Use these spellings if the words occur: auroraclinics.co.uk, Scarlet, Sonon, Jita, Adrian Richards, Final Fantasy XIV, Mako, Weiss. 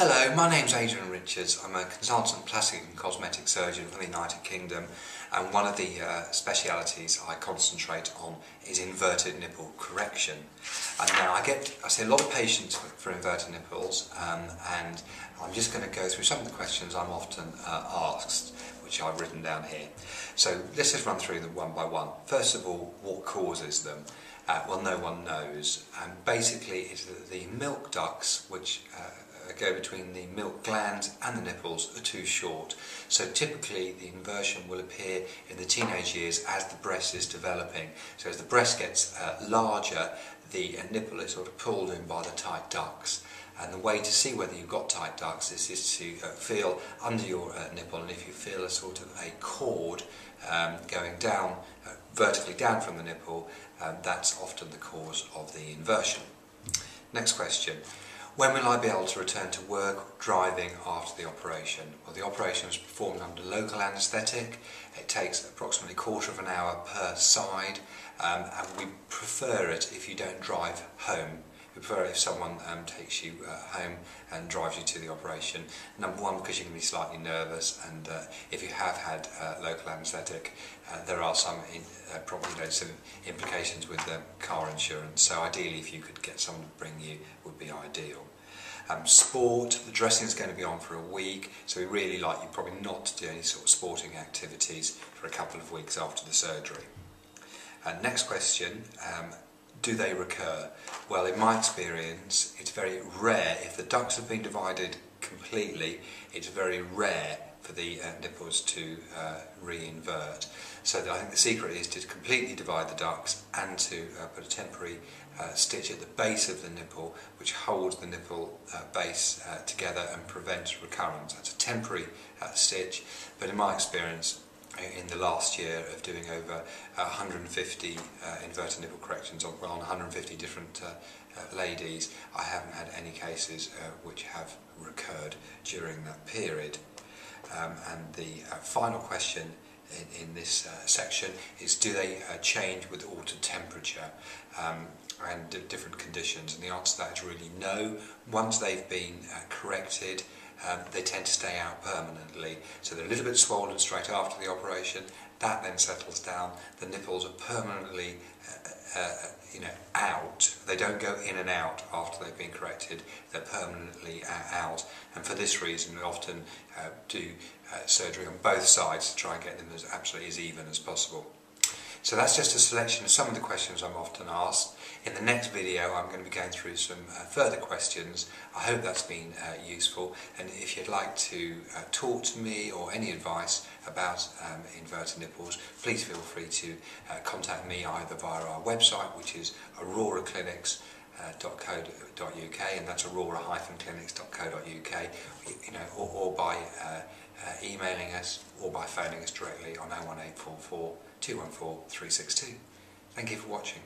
Hello, my name's Adrian Richards. I'm a consultant plastic and cosmetic surgeon from the United Kingdom, and one of the specialities I concentrate on is inverted nipple correction. And now I see a lot of patients for inverted nipples, and I'm just going to go through some of the questions I'm often asked, which I've written down here. So let's just run through them one by one. First of all, what causes them? Well, no one knows, and basically it's the milk ducts, which go between the milk glands and the nipples, are too short. So typically the inversion will appear in the teenage years as the breast is developing. So as the breast gets larger, the nipple is sort of pulled in by the tight ducts. And the way to see whether you've got tight ducts is to feel under your nipple, and if you feel a sort of a cord going down, vertically down from the nipple, that's often the cause of the inversion. Next question. When will I be able to return to work driving after the operation? Well, the operation was performed under local anaesthetic. It takes approximately 1/4 of an hour per side, and we prefer it if you don't drive home. We prefer it if someone takes you home and drives you to the operation. Number one, because you can be slightly nervous, and if you have had local anaesthetic, there are some some implications with car insurance. So ideally, if you could get someone to bring you, would be ideal. Sport, the dressing is going to be on for a week, so we really like you probably not to do any sort of sporting activities for a couple of weeks after the surgery. Next question, do they recur? Well, in my experience, it's very rare. If the ducts have been divided completely, it's very rare for the nipples to re-invert. So I think the secret is to completely divide the ducts and to put a temporary stitch at the base of the nipple, which holds the nipple base together and prevents recurrence. That's a temporary stitch, but in my experience, in the last year of doing over 150 inverted nipple corrections on 150 different ladies, I haven't had any cases which have recurred during that period. And the final question in this section is, do they change with altered temperature and different conditions? And the answer to that is really no. Once they've been corrected, they tend to stay out permanently. So they're a little bit swollen straight after the operation. That then settles down. The nipples are permanently out. They don't go in and out after they've been corrected. They're permanently out. And for this reason, we often do surgery on both sides to try and get them as absolutely as even as possible. So that's just a selection of some of the questions I'm often asked. In the next video, I'm going to be going through some further questions. I hope that's been useful, and if you'd like to talk to me or any advice about inverted nipples, please feel free to contact me either via our website, which is auroraclinics.co.uk, and that's aurora-clinics.co.uk, or by emailing us or by phoning us directly on 01844 214 362. Thank you for watching.